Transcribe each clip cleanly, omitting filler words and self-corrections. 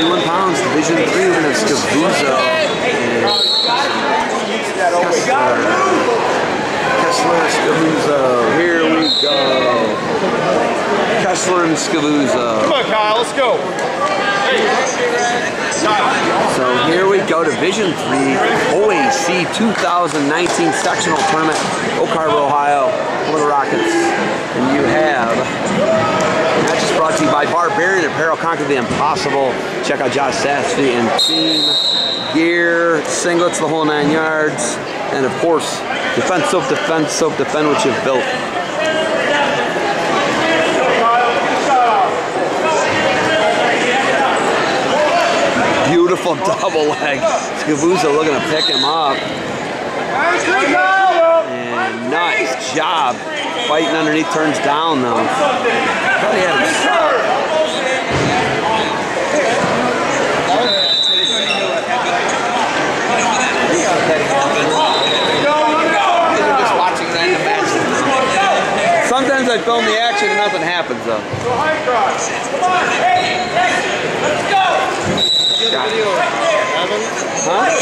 171 pounds, Division 3, we're going to have Scavuzzo and Kessler, Scavuzzo. Here we go. Kessler and Scavuzzo. Come on, Kyle, let's go. So here we go, Division 3, OAC 2019 sectional tournament, Oak Harbor, Ohio, for the Rockets. And you have, and that's just brought to you by Barbarian Apparel, Conquer the Impossible. Check out Josh Sassy and team, gear, singlets, the whole 9 yards. And of course, defense, soap, defend what you've built. Beautiful double leg. Scavuzzo looking to pick him up. And nice job. Fighting underneath, turns down though. Thought he had him stuck. Sometimes I film the action and nothing happens though. Come on, let's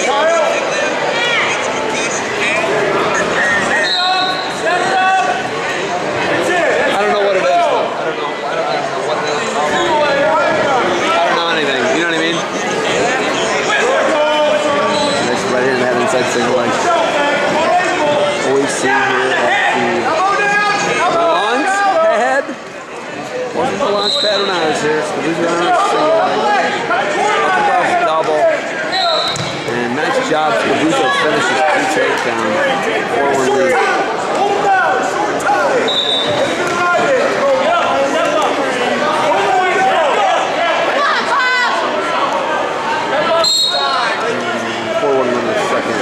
go. I don't know what it is though. I don't know what it is. I don't know anything. You know what I mean? Nice right in that inside single leg. OAC here at the launch pad. Wasn't the launch pad when I was here. So these are on single leg. Nice job, Scavuzzo finishes two takedown, 4-1 lead. And 4-1 win in the second.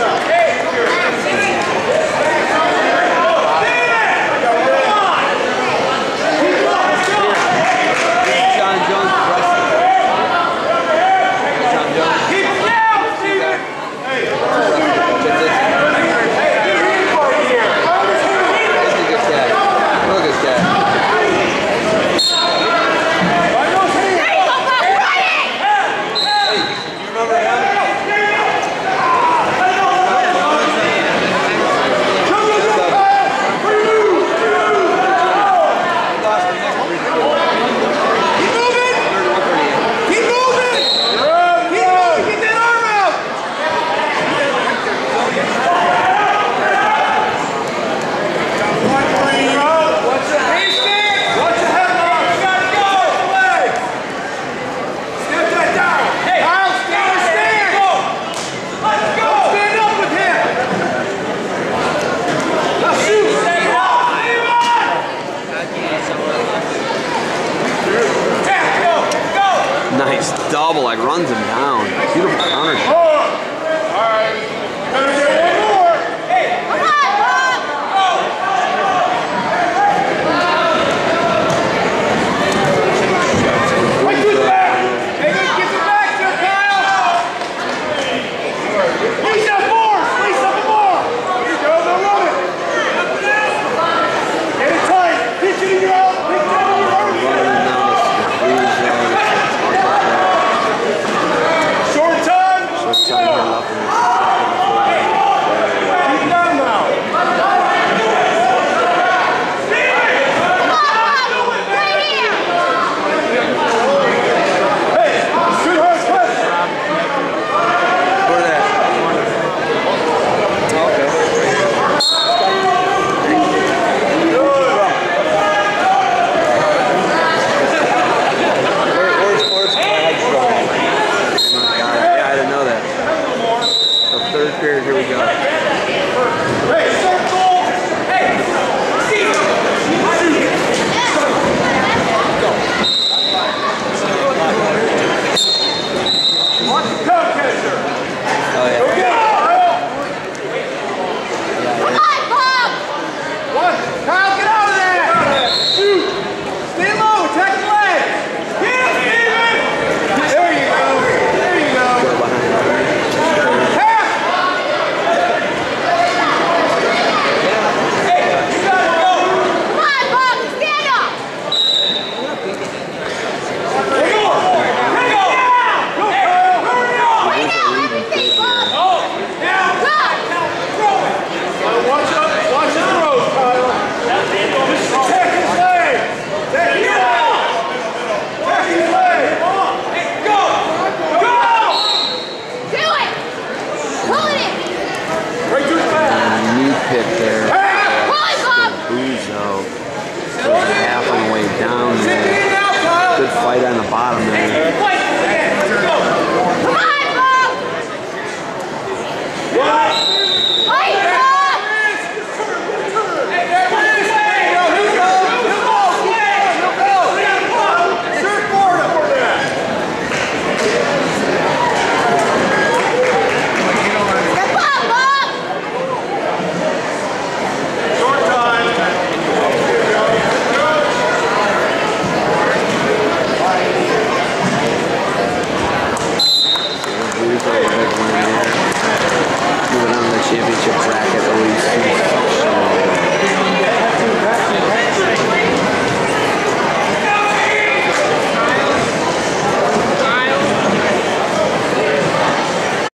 Nice double, like runs him down. Beautiful counter.